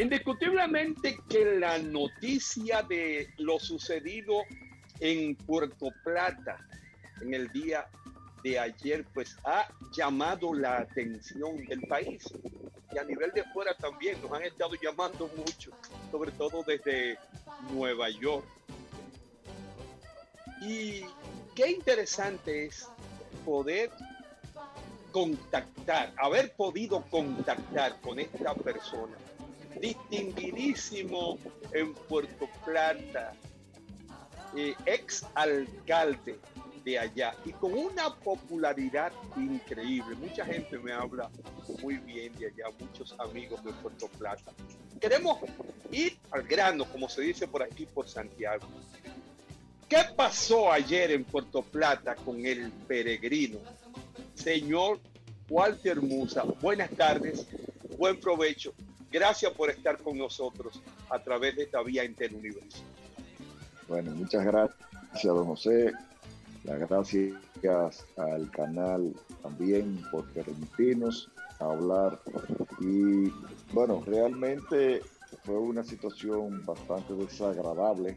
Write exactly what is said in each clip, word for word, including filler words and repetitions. Indiscutiblemente que la noticia de lo sucedido en Puerto Plata en el día de ayer pues ha llamado la atención del país y a nivel de fuera también nos han estado llamando mucho, sobre todo desde Nueva York. Y qué interesante es poder contactar, haber podido contactar con esta persona distinguidísimo en Puerto Plata, eh, ex alcalde de allá y con una popularidad increíble. Mucha gente me habla muy bien de allá, muchos amigos de Puerto Plata. Queremos ir al grano, como se dice por aquí, por Santiago. ¿Qué pasó ayer en Puerto Plata con el peregrino? Señor Walter Musa, buenas tardes, buen provecho. Gracias por estar con nosotros a través de esta vía Interuniversal. Bueno, muchas gracias, don José. Las gracias al canal también por permitirnos hablar. Y bueno, realmente fue una situación bastante desagradable,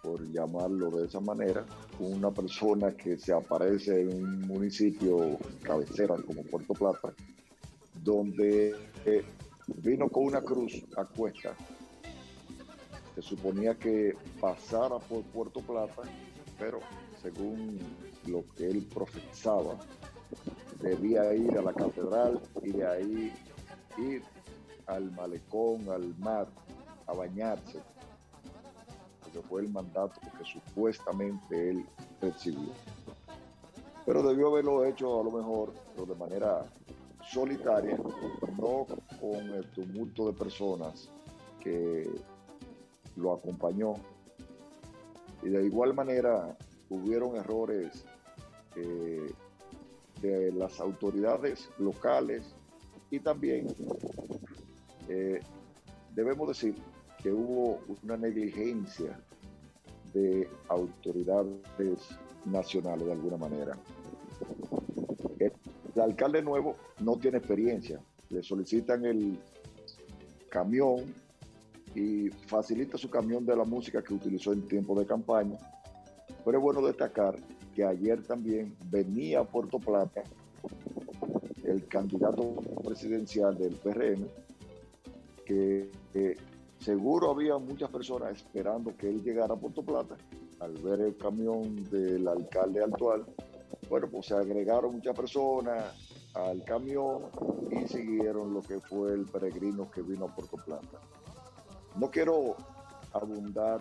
por llamarlo de esa manera, una persona que se aparece en un municipio cabecera como Puerto Plata, donde eh, vino con una cruz a cuesta. Se suponía que pasara por Puerto Plata, pero según lo que él profetizaba, debía ir a la catedral y de ahí ir al malecón, al mar, a bañarse, que fue el mandato que supuestamente él recibió. Pero debió haberlo hecho a lo mejor, pero de manera solitaria, no con el tumulto de personas que lo acompañó. Y de igual manera hubieron errores eh, de las autoridades locales y también eh, debemos decir que hubo una negligencia de autoridades nacionales de alguna manera. El, el alcalde nuevo no tiene experiencia, le solicitan el camión y facilita su camión de la música que utilizó en tiempo de campaña, pero es bueno destacar que ayer también venía a Puerto Plata el candidato presidencial del P R M, que eh, seguro había muchas personas esperando que él llegara a Puerto Plata. Al ver el camión del alcalde actual, bueno, pues se agregaron muchas personas al camión y siguieron lo que fue el peregrino que vino a Puerto Plata. No quiero abundar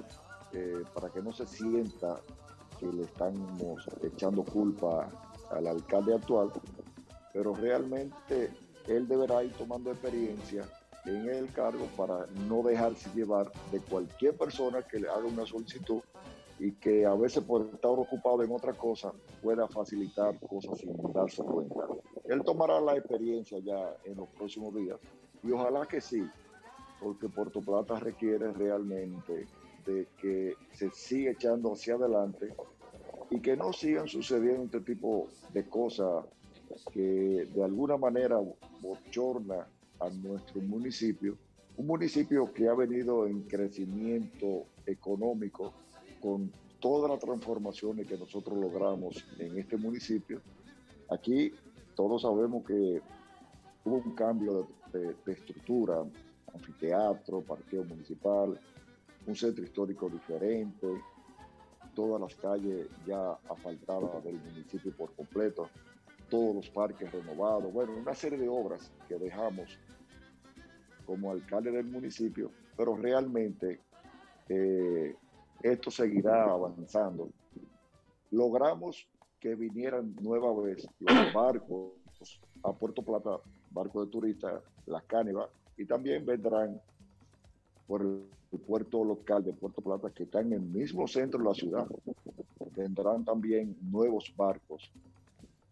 eh, para que no se sienta que le estamos echando culpa al alcalde actual, pero realmente él deberá ir tomando experiencia en el cargo para no dejarse llevar de cualquier persona que le haga una solicitud y que a veces por estar ocupado en otra cosa pueda facilitar cosas sin darse cuenta. Él tomará la experiencia ya en los próximos días y ojalá que sí, porque Puerto Plata requiere realmente de que se siga echando hacia adelante y que no sigan sucediendo este tipo de cosas que de alguna manera bochorna a nuestro municipio, un municipio que ha venido en crecimiento económico con todas las transformaciones que nosotros logramos en este municipio. Aquí todos sabemos que hubo un cambio de, de, de estructura, anfiteatro, parqueo municipal, un centro histórico diferente, todas las calles ya asfaltadas del municipio por completo, todos los parques renovados, bueno, una serie de obras que dejamos como alcalde del municipio, pero realmente eh, esto seguirá avanzando. Logramos que vinieran nueva vez los barcos a Puerto Plata, barcos de turistas, las cánevas, y también vendrán por el puerto local de Puerto Plata, que está en el mismo centro de la ciudad. Vendrán también nuevos barcos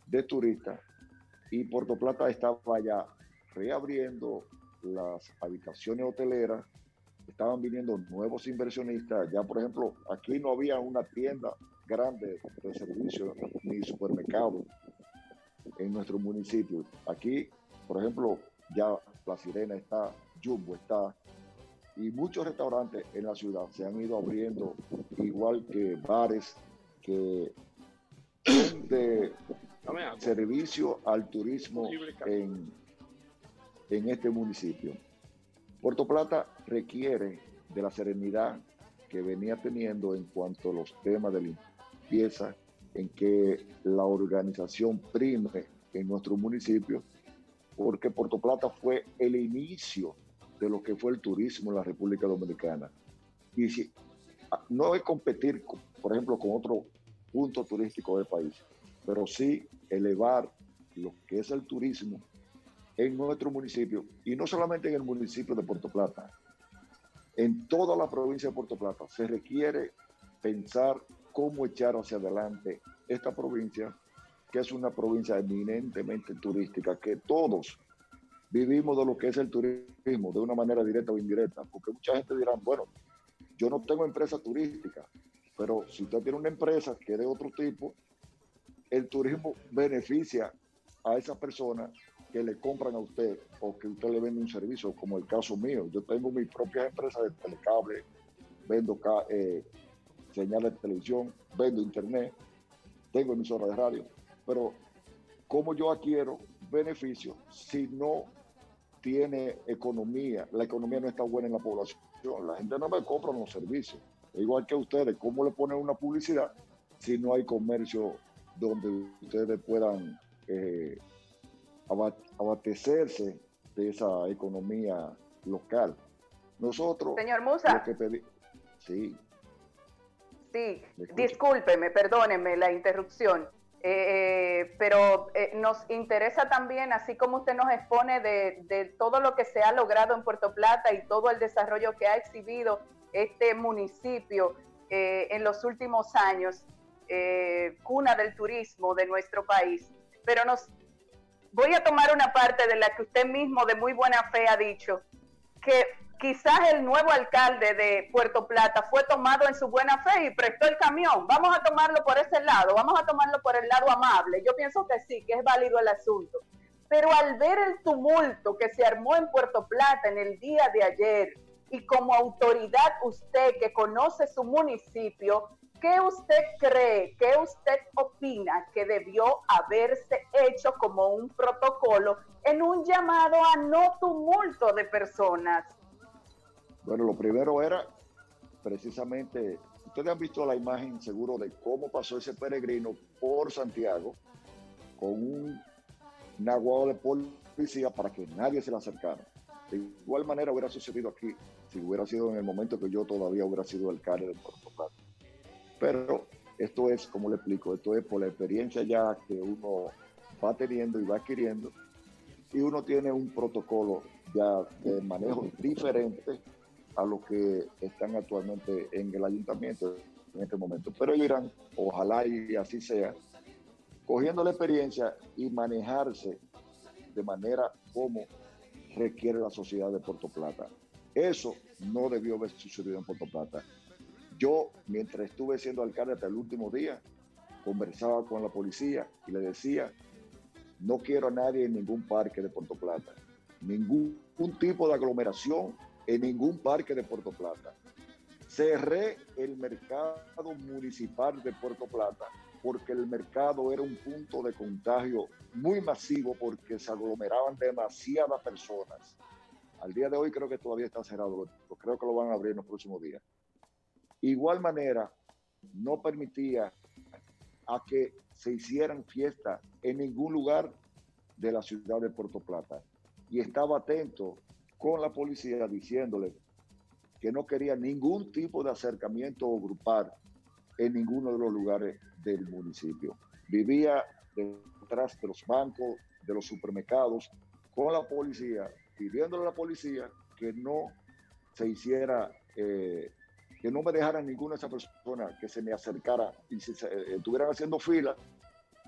de turistas y Puerto Plata estaba ya reabriendo las habitaciones hoteleras, estaban viniendo nuevos inversionistas. Ya por ejemplo, aquí no había una tienda grande de servicios ni supermercado en nuestro municipio. Aquí, por ejemplo, ya La Sirena está, Jumbo está, y muchos restaurantes en la ciudad se han ido abriendo, igual que bares que son de servicio al turismo en, en este municipio. Puerto Plata requiere de la serenidad que venía teniendo en cuanto a los temas de limpieza, en que la organización prime en nuestro municipio, porque Puerto Plata fue el inicio de lo que fue el turismo en la República Dominicana. Y si, no es competir, por ejemplo, con otro punto turístico del país, pero sí elevar lo que es el turismo en nuestro municipio, y no solamente en el municipio de Puerto Plata, en toda la provincia de Puerto Plata. Se requiere pensar cómo echar hacia adelante esta provincia, que es una provincia eminentemente turística, que todos vivimos de lo que es el turismo, de una manera directa o indirecta, porque mucha gente dirá, bueno, yo no tengo empresa turística, pero si usted tiene una empresa que es de otro tipo, el turismo beneficia a esas personas que le compran a usted o que usted le vende un servicio, como el caso mío. Yo tengo mi propia empresa de telecable, vendo eh, señales de televisión, vendo internet, tengo emisora de radio, pero ¿cómo yo adquiero beneficios si no tiene economía? La economía no está buena en la población, la gente no me compra los servicios. Igual que ustedes, ¿cómo le ponen una publicidad si no hay comercio donde ustedes puedan eh, abastecerse de esa economía local? Nosotros... Señor Musa. Que pedi... Sí. Sí, discúlpeme, perdónenme la interrupción. Eh, pero eh, nos interesa también, así como usted nos expone de, de todo lo que se ha logrado en Puerto Plata y todo el desarrollo que ha exhibido este municipio eh, en los últimos años, eh, cuna del turismo de nuestro país. Pero nos voy a tomar una parte de la que usted mismo de muy buena fe ha dicho, que quizás el nuevo alcalde de Puerto Plata fue tomado en su buena fe y prestó el camión. Vamos a tomarlo por ese lado, vamos a tomarlo por el lado amable. Yo pienso que sí, que es válido el asunto. Pero al ver el tumulto que se armó en Puerto Plata en el día de ayer, y como autoridad usted que conoce su municipio, ¿qué usted cree, qué usted opina que debió haberse hecho como un protocolo en un llamado a no tumulto de personas? Bueno, lo primero era, precisamente, ustedes han visto la imagen seguro de cómo pasó ese peregrino por Santiago con un, un aguado de policía para que nadie se le acercara. De igual manera hubiera sucedido aquí, si hubiera sido en el momento que yo todavía hubiera sido alcalde de Puerto Plata. Pero esto es, como le explico, esto es por la experiencia ya que uno va teniendo y va adquiriendo, y uno tiene un protocolo ya de manejo diferente a los que están actualmente en el ayuntamiento en este momento. Pero ellos irán, ojalá y así sea, cogiendo la experiencia y manejarse de manera como requiere la sociedad de Puerto Plata. Eso no debió haber sucedido en Puerto Plata. Yo, mientras estuve siendo alcalde hasta el último día, conversaba con la policía y le decía, no quiero a nadie en ningún parque de Puerto Plata, ningún tipo de aglomeración en ningún parque de Puerto Plata. Cerré el mercado municipal de Puerto Plata porque el mercado era un punto de contagio muy masivo, porque se aglomeraban demasiadas personas. Al día de hoy creo que todavía está cerrado, creo que lo van a abrir en los próximos días. Igual manera, no permitía a que se hicieran fiestas en ningún lugar de la ciudad de Puerto Plata. Y estaba atento con la policía diciéndole que no quería ningún tipo de acercamiento o grupal en ninguno de los lugares del municipio. Vivía detrás de los bancos, de los supermercados, con la policía, pidiéndole a la policía que no se hiciera, eh, que no me dejaran ninguna de esas personas que se me acercara, y si se, eh, estuvieran haciendo fila,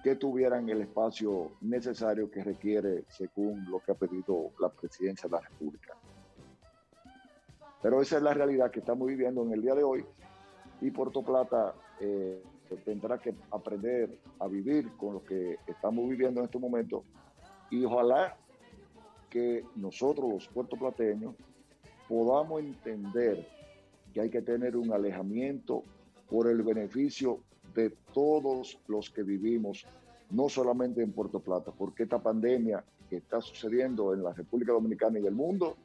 que tuvieran el espacio necesario que requiere según lo que ha pedido la presidencia de la República. Pero esa es la realidad que estamos viviendo en el día de hoy, y Puerto Plata eh, tendrá que aprender a vivir con lo que estamos viviendo en este momento, y ojalá que nosotros los puertoplateños podamos entender que hay que tener un alejamiento por el beneficio de todos los que vivimos, no solamente en Puerto Plata, porque esta pandemia que está sucediendo en la República Dominicana y el mundo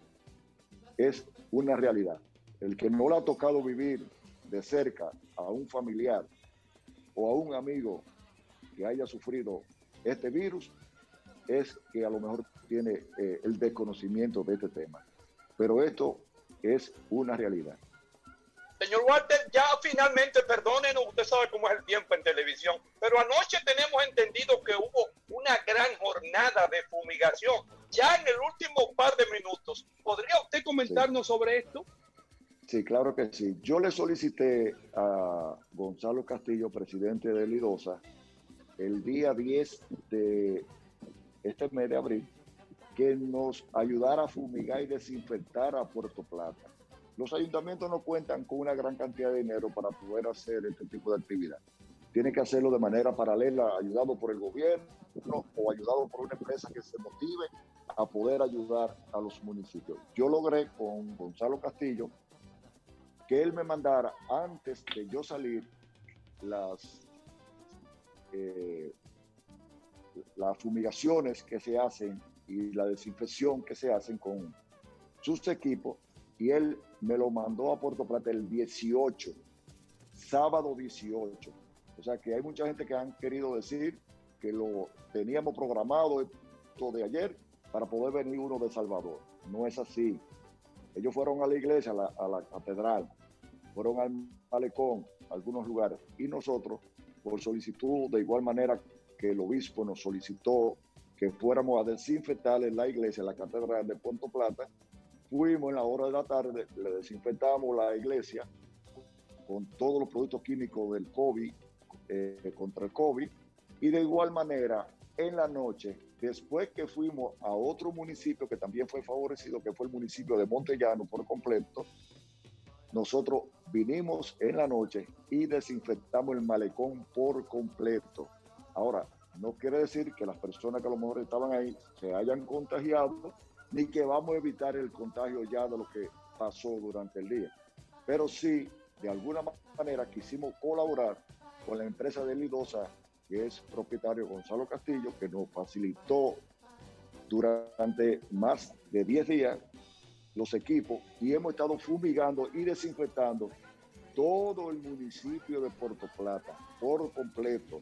es una realidad. El que no le ha tocado vivir de cerca a un familiar o a un amigo que haya sufrido este virus, es que a lo mejor tiene eh, el desconocimiento de este tema. Pero esto es una realidad. Señor Walter, ya finalmente, perdónenos, usted sabe cómo es el tiempo en televisión, pero anoche tenemos entendido que hubo una gran jornada de fumigación, ya en el último par de minutos. ¿Podría usted comentarnos sí. sobre esto? Sí, claro que sí. Yo le solicité a Gonzalo Castillo, presidente de Lidosa, el día diez de este mes de abril, que nos ayudara a fumigar y desinfectar a Puerto Plata. Los ayuntamientos no cuentan con una gran cantidad de dinero para poder hacer este tipo de actividad. Tienen que hacerlo de manera paralela, ayudado por el gobierno o ayudado por una empresa que se motive a poder ayudar a los municipios. Yo logré con Gonzalo Castillo que él me mandara, antes de yo salir, las, eh, las fumigaciones que se hacen y la desinfección que se hacen con sus equipos, y él me lo mandó a Puerto Plata el dieciocho, sábado dieciocho. O sea que hay mucha gente que han querido decir que lo teníamos programado esto de ayer para poder venir uno de Salvador. No es así. Ellos fueron a la iglesia, a la, a la catedral, fueron al malecón, a algunos lugares. Y nosotros, por solicitud, de igual manera que el obispo nos solicitó que fuéramos a desinfectar en la iglesia, en la catedral de Puerto Plata, fuimos en la hora de la tarde, le desinfectamos la iglesia con todos los productos químicos del COVID, eh, contra el COVID, y de igual manera en la noche, después que fuimos a otro municipio que también fue favorecido, que fue el municipio de Montellano por completo, nosotros vinimos en la noche y desinfectamos el malecón por completo. Ahora, no quiere decir que las personas que a lo mejor estaban ahí se hayan contagiado, ni que vamos a evitar el contagio ya de lo que pasó durante el día. Pero sí, de alguna manera quisimos colaborar con la empresa de Lidosa, que es propietario Gonzalo Castillo, que nos facilitó durante más de diez días los equipos, y hemos estado fumigando y desinfectando todo el municipio de Puerto Plata por completo.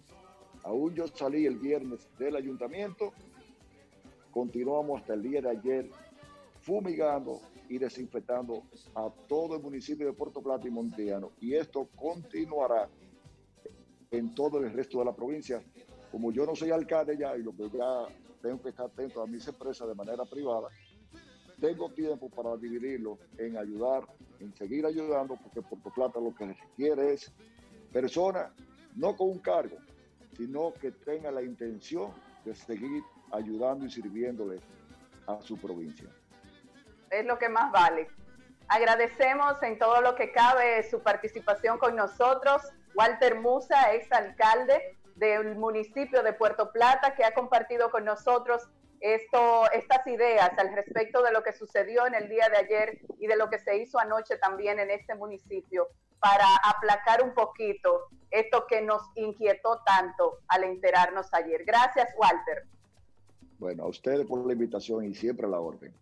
Aún yo salí el viernes del ayuntamiento, continuamos hasta el día de ayer fumigando y desinfectando a todo el municipio de Puerto Plata y Montellano. Y esto continuará en todo el resto de la provincia. Como yo no soy alcalde ya, y lo que ya tengo que estar atento a mis empresas de manera privada, tengo tiempo para dividirlo en ayudar, en seguir ayudando, porque Puerto Plata lo que requiere es personas, no con un cargo, sino que tengan la intención de seguir ayudando y sirviéndole a su provincia. Es lo que más vale. Agradecemos en todo lo que cabe su participación con nosotros. Walter Musa, exalcalde del municipio de Puerto Plata, que ha compartido con nosotros esto, estas ideas al respecto de lo que sucedió en el día de ayer y de lo que se hizo anoche también en este municipio, para aplacar un poquito esto que nos inquietó tanto al enterarnos ayer. Gracias, Walter. Bueno, a ustedes por la invitación y siempre a la orden.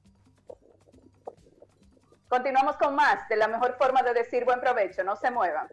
Continuamos con más de la mejor forma de decir buen provecho. No se muevan.